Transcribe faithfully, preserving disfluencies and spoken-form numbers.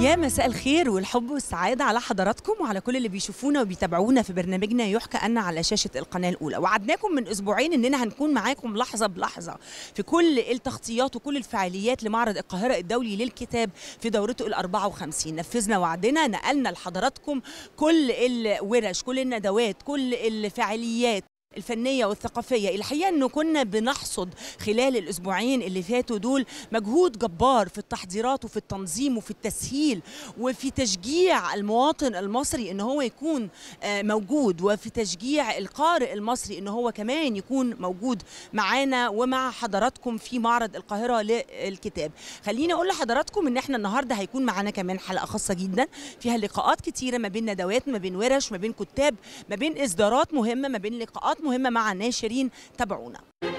يا مساء الخير والحب والسعادة على حضراتكم وعلى كل اللي بيشوفونا وبيتابعونا في برنامجنا يحكى أن على شاشة القناة الأولى. وعدناكم من أسبوعين أننا هنكون معاكم لحظة بلحظة في كل التغطيات وكل الفعاليات لمعرض القاهرة الدولي للكتاب في دورته الأربعة وخمسين. نفذنا وعدنا، نقلنا لحضراتكم كل الورش، كل الندوات، كل الفعاليات الفنية والثقافية. الحقيقة أنه كنا بنحصد خلال الأسبوعين اللي فاتوا دول مجهود جبار في التحضيرات وفي التنظيم وفي التسهيل وفي تشجيع المواطن المصري أنه هو يكون موجود، وفي تشجيع القارئ المصري أنه هو كمان يكون موجود معانا ومع حضراتكم في معرض القاهرة للكتاب. خليني أقول لحضراتكم أن احنا النهاردة هيكون معانا كمان حلقة خاصة جدا فيها لقاءات كتيرة ما بين ندوات، ما بين ورش، ما بين كتاب، ما بين إصدارات مهمة، ما بين لقاءات مهمة مع الناشرين. تابعونا.